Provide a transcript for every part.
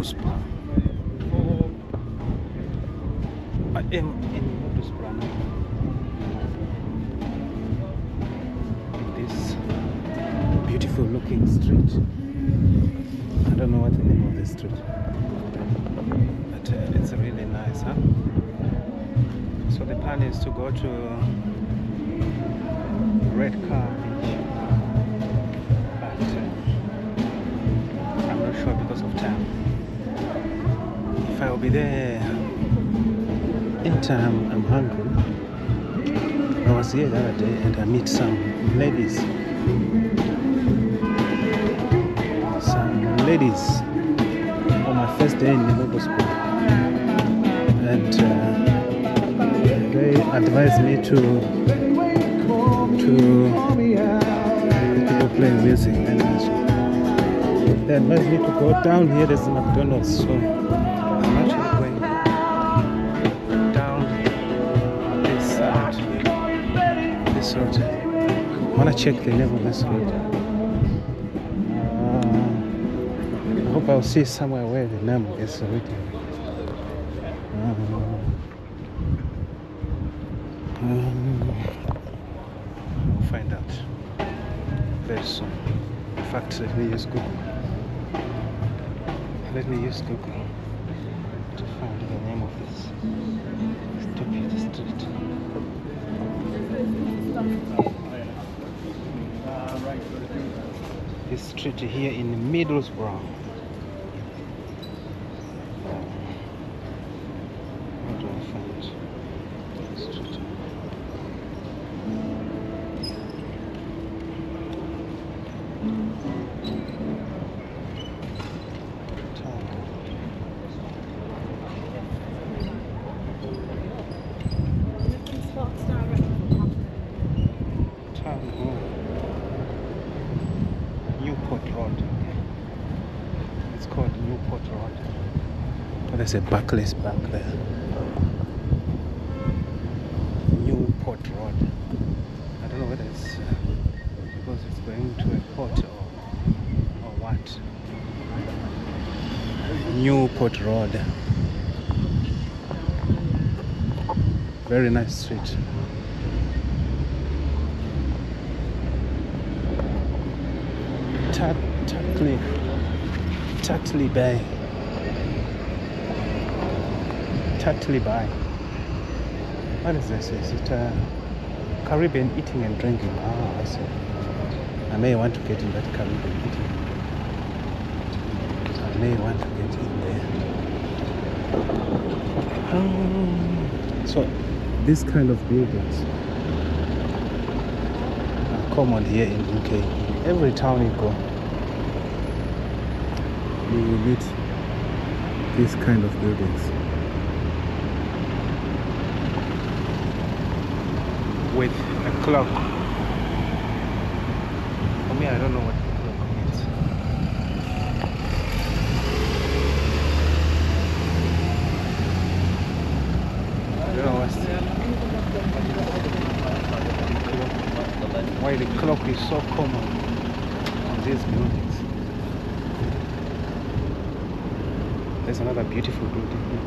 Middlesbrough. I am in Middlesbrough now. In this beautiful looking street. I don't know what the name of this street, but it's really nice, huh? So the plan is to go to Redcar beach, but I'm not sure because of time. If I will be there in time, I'm hungry. I was here the other day and I met some ladies. On my first day in Middlesbrough, and they advised me to play music, and they advised me to go down here. There's a McDonald's, so I'm actually going down this side, this road. I wanna check the level of this road. I'll see somewhere where the number is already. We'll find out very soon. In fact, let me use Google. To find the name of this stupid street. This street here in Middlesbrough. There's a Barclays Bank there. Newport Road. I don't know whether it's because it's going to a port or what. Newport Road. Very nice street. Tatley Bay. What is this? Is it Caribbean eating and drinking? Ah, I see. I may want to get in that Caribbean eating. I may want to get in there. So these kind of buildings are common here in UK. In every town you go, you will meet these kind of buildings with a clock. For me, I don't know what the clock means. I don't know why the clock is so common on these buildings. There's another beautiful building here.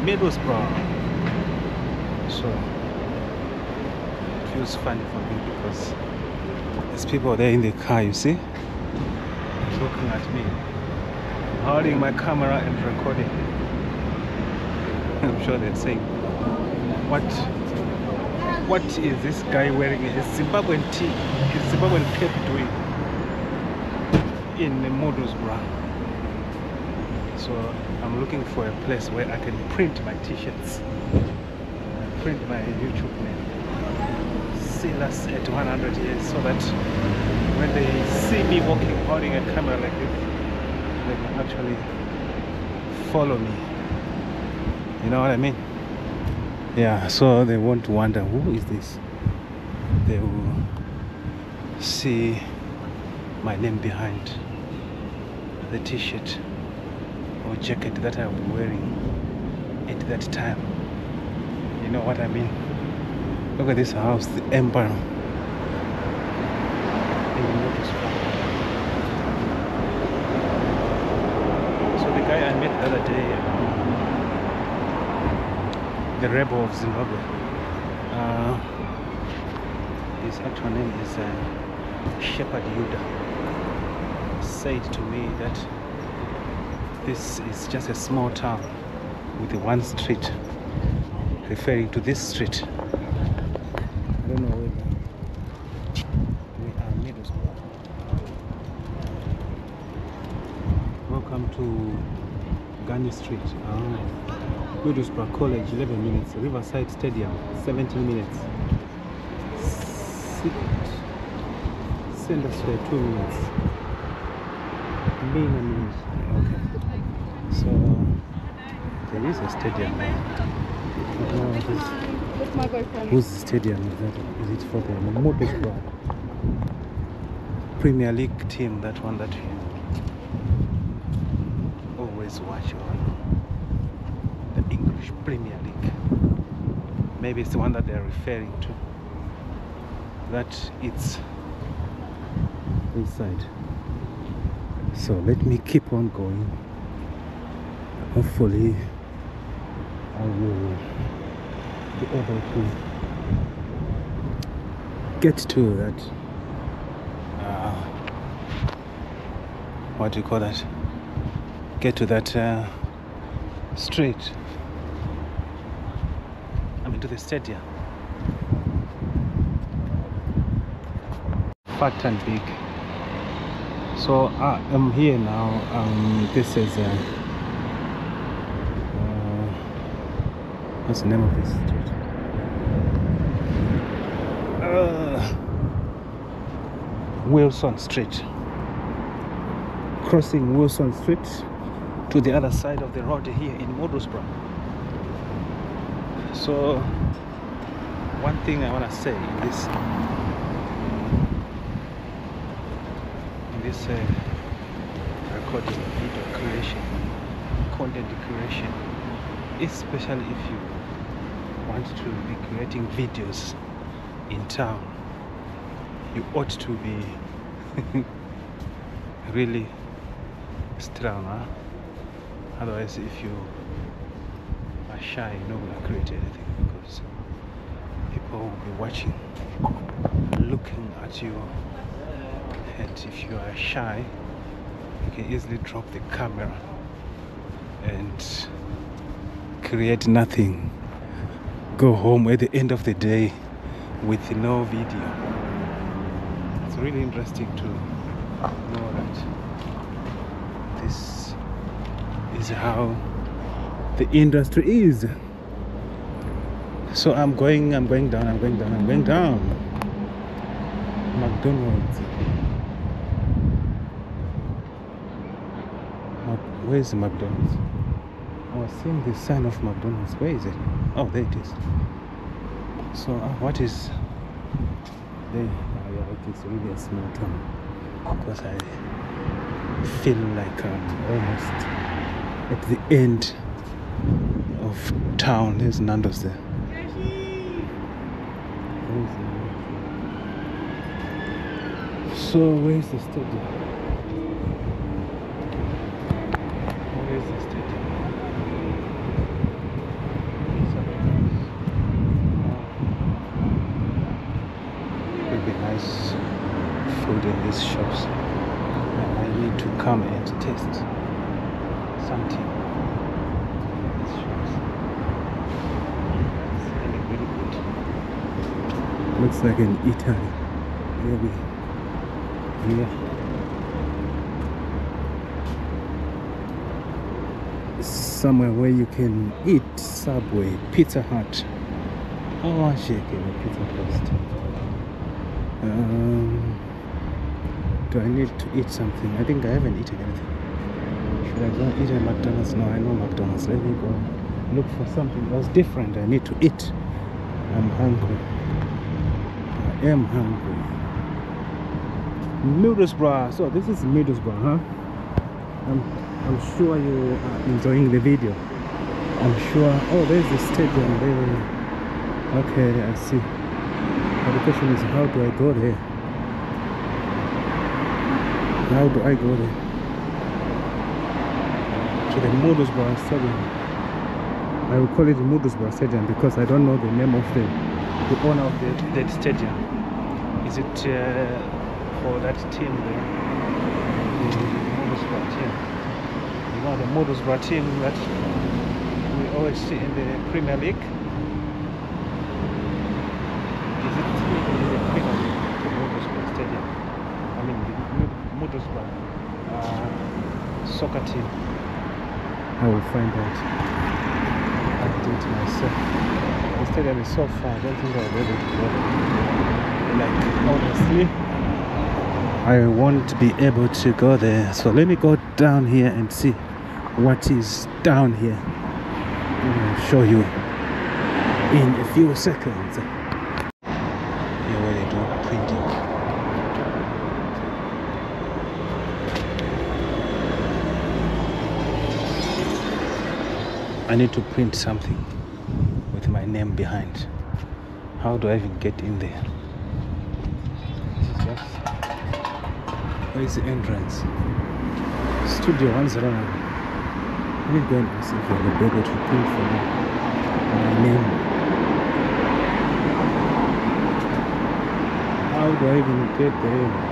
Middlesbrough. So it feels funny for me because there's people there in the car, you see, looking at me, holding my camera and recording. I'm sure they're saying, what is this guy wearing? His Zimbabwean tea, his Zimbabwean cape doing in Middlesbrough? So I'm looking for a place where I can print my t-shirts, print my YouTube name, seal us at 100 years, so that when they see me walking, holding a camera like this, they can actually follow me. You know what I mean? Yeah, so they won't wonder, who is this? They will see my name behind the t-shirt or jacket that I was wearing at that time. you know what I mean. Look at this house, the Empire. So the guy I met the other day, the rebel of Zimbabwe, his actual name is Shepherd Yuda, said to me that this is just a small town with one street, referring to this street. I don't know where we are. Middlesbrough. Welcome to Ghani Street. Middlesbrough College, 11 minutes. Riverside Stadium, 17 minutes. Send us for 2 minutes. Being a minute. Okay. So there is a stadium. Whose stadium is that? Is it for the Middlesbrough Premier League team? That one that you always watch on the English Premier League. Maybe it's the one that they're referring to. That it's inside. So let me keep on going. Hopefully I will be able to get to that what do you call that, get to that street, I mean to the stadium. Fat and big. So I am here now. This is what's the name of this street? Wilson Street. Crossing Wilson Street to the other side of the road here in Middlesbrough. So one thing I want to say in this recording, video creation, content creation, especially if you want to be creating videos in town, you ought to be really strong, huh? Otherwise, if you are shy, you're not going to create anything, because people will be watching, looking at you. And if you are shy, you can easily drop the camera and create nothing. Go home at the end of the day with no video. It's really interesting to know that this is how the industry is. So I'm going down. McDonald's. Where is McDonald's? I was seeing the sign of McDonald's. Where is it? Oh, there it is. So what is there? It is really a small town, because I feel like I'm almost at the end of town. There's Nando's there. So where is the stadium? In these shops, and I need to come and taste something in these shops. It's really, really good. Looks like in Italy, maybe. Yeah, somewhere where you can eat. Subway, Pizza Hut. Oh, I shake in a pizza post. Do I need to eat something? I think I haven't eaten anything. Should I go eat at McDonald's? No, I know McDonald's. Let me go look for something else different. I need to eat. I'm hungry. I am hungry. Middlesbrough. So this is Middlesbrough, huh? I'm sure you are enjoying the video. I'm sure. Oh, there's the stadium. There. Okay, I see. But the question is, how do I go there? How do I go there? To the Middlesbrough Stadium. I will call it the Middlesbrough Stadium because I don't know the name of the owner of the stadium. Is it for that team there? The Middlesbrough team. You know, the Middlesbrough team that we always see in the Premier League. Soccer team. I will find out. I do it myself. The stadium is so far, I don't think I'll be able to go. Like, honestly, I won't be able to go there. So let me go down here and see what is down here. I'll show you in a few seconds. Here where they do printing. I need to print something with my name behind. How do I even get in there? This is just... Where is the entrance? Studio 109. Let me go and ask if I will be able to print for me. My name. How do I even get there?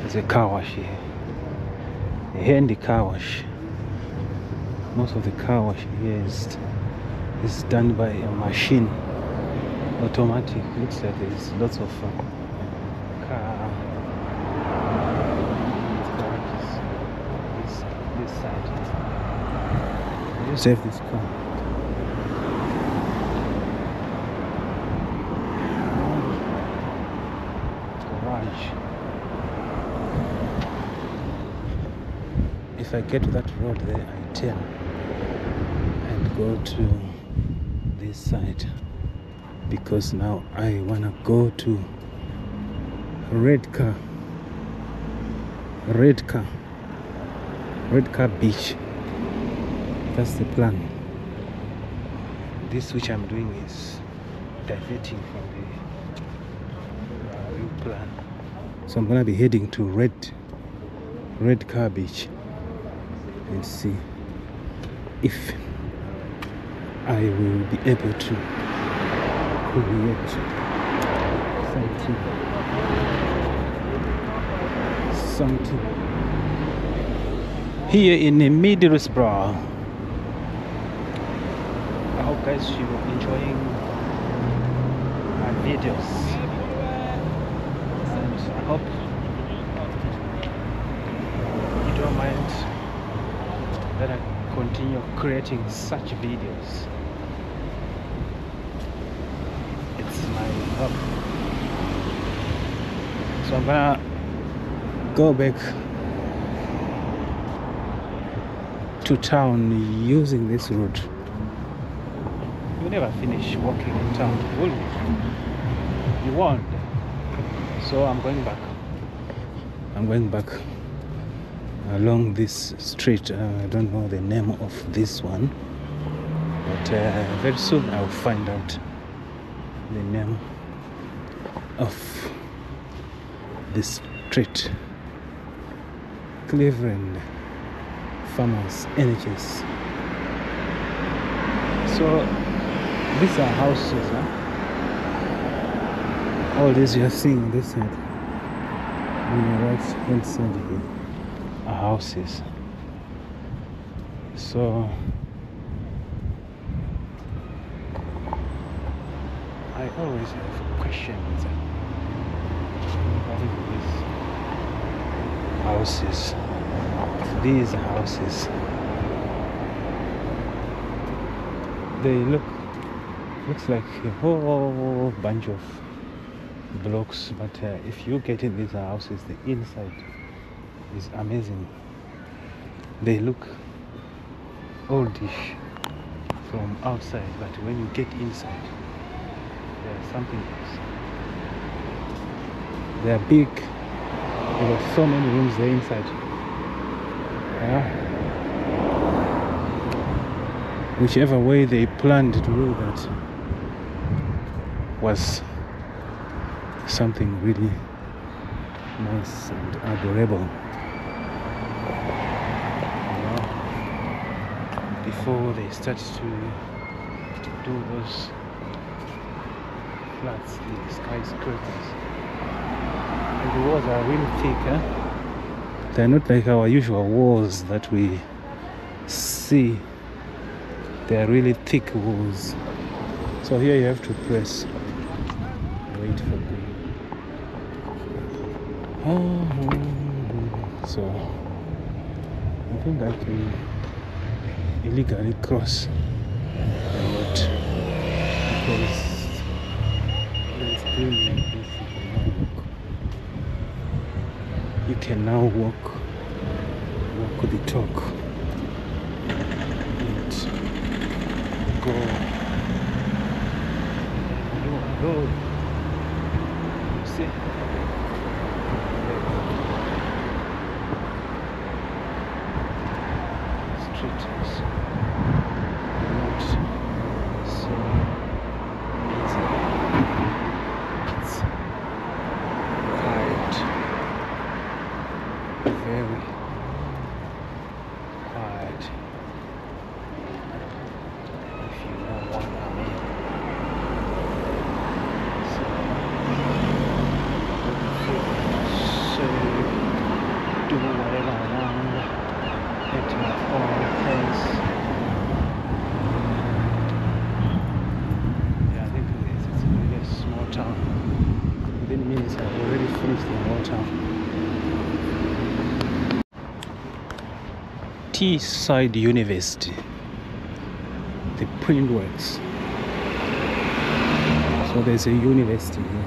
There's a car wash here, a handy car wash. Most of the car wash here is done by a machine, automatic. Looks like there's lots of car garages this side. Just save this car. If I get to that road there, I turn and go to this side, because now I wanna go to Redcar. Redcar Beach. That's the plan. This which I'm doing is diverting from the real plan. So I'm gonna be heading to Redcar Beach. And see if I will be able to create something here in Middlesbrough. I hope guys you're enjoying my videos, and I hope you don't mind that I continue creating such videos. It's my hobby. So I'm gonna go back to town using this route. You never finish walking in town, will you? You won't. So I'm going back. Along this street. I don't know the name of this one, but very soon I'll find out the name of this street. Cleveland Farmers Energies. So these are houses, huh? All these you're seeing on this side, on the right hand side here, houses. So I always have questions about these houses. They looks like a whole bunch of blocks, but if you get in these houses, the inside is amazing. They look oldish, from outside, but when you get inside, there's something else. They are big. There are so many rooms there inside. Yeah. Whichever way they planned to do that was something really nice and adorable. Before they started to do those flats, the skyscrapers, and the walls are really thick, eh? They're not like our usual walls that we see. They're really thick walls. So here you have to press, wait for the so I think I can illegally cross the road because there's green like this. You can now walk the talk and go road. You see, streets. Teesside University, the print works. So there's a university here.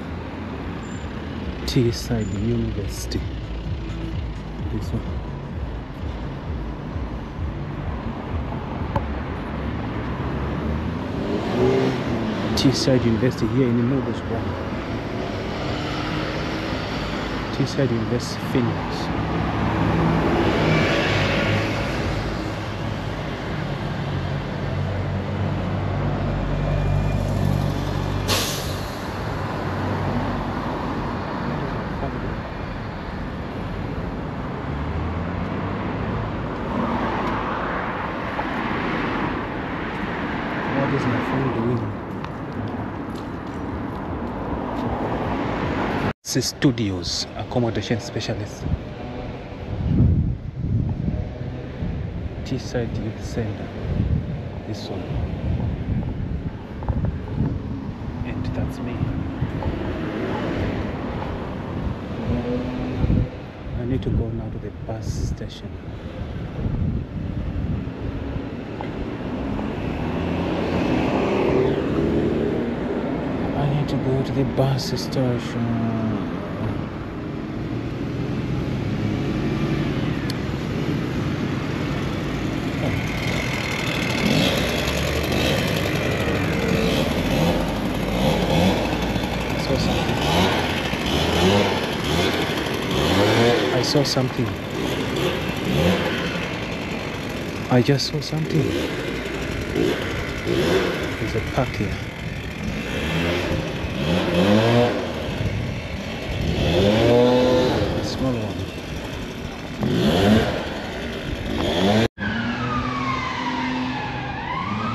Teesside University. This one. Teesside University here in Middlesbrough. Teesside University, Phoenix. Studios, accommodation specialist. Teesside Youth Center, this one, and that's me. I need to go now to the bus station. I need to go to the bus station. I just saw something. There's a pack here. A small one.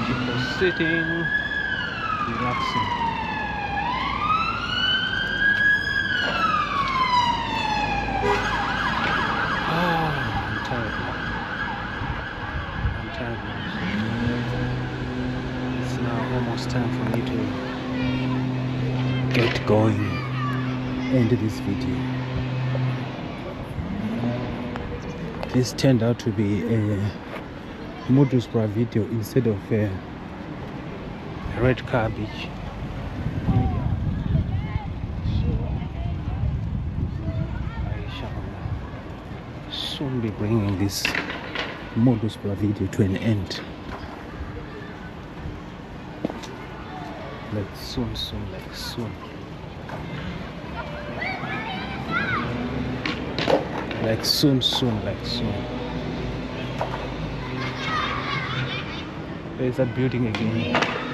People sitting, relaxing. Time for me to get going, end this video. This turned out to be a Middlesbrough video instead of a Redcar beach. I shall soon be bringing this Middlesbrough video to an end. like soon, like soon. Like soon, like soon. There's a building again.